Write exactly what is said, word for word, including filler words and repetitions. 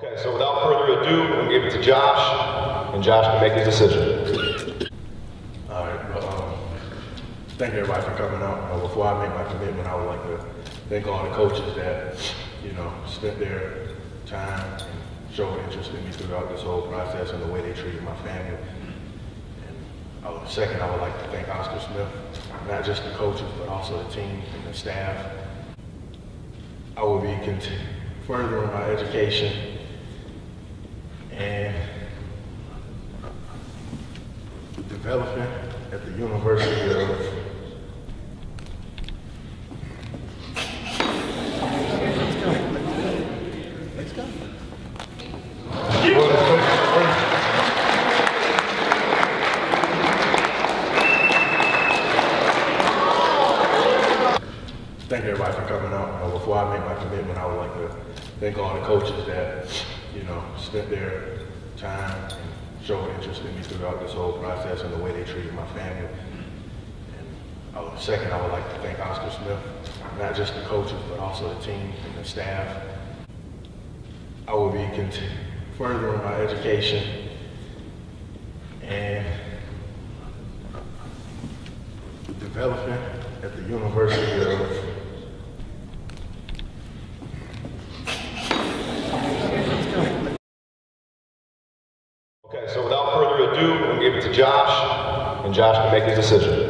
Okay, so without further ado, I'm going to give it to Josh, and Josh can make his decision. All right, well, um, thank everybody for coming out. Uh, before I make my commitment, I would like to thank all the coaches that, you know, spent their time and showed interest in me throughout this whole process and the way they treated my family. And uh, second, I would like to thank Oscar Smith, not just the coaches, but also the team and the staff. I will be furthering my education. And developing at the University of Let's go. Thank everybody for coming out. Uh, before I make my commitment, I would like to thank all the coaches that, you know, spent their time and showed interest in me throughout this whole process and the way they treated my family. And I would, second, I would like to thank Oscar Smith, not just the coaches, but also the team and the staff. I will be furthering my education and developing at the University of Okay, so without further ado, I'm going to give it to Josh, and Josh can make his decision.